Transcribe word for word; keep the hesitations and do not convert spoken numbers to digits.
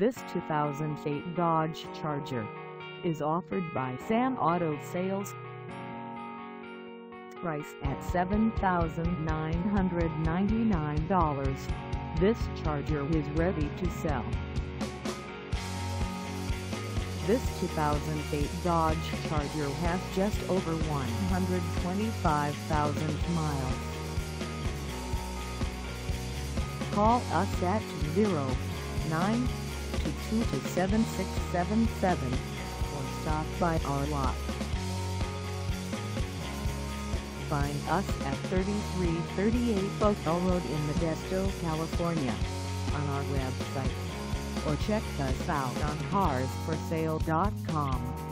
This two thousand eight Dodge Charger is offered by Sam Auto Sales. Price at seven thousand nine hundred ninety-nine dollars, this Charger is ready to sell. This two thousand eight Dodge Charger has just over one hundred twenty-five thousand miles. Call us at zero nine two two two seven six seven seven or stop by our lot. Find us at thirty-three thirty-eight Oakdale Road in Modesto, California, on our website, or check us out on cars for sale dot com.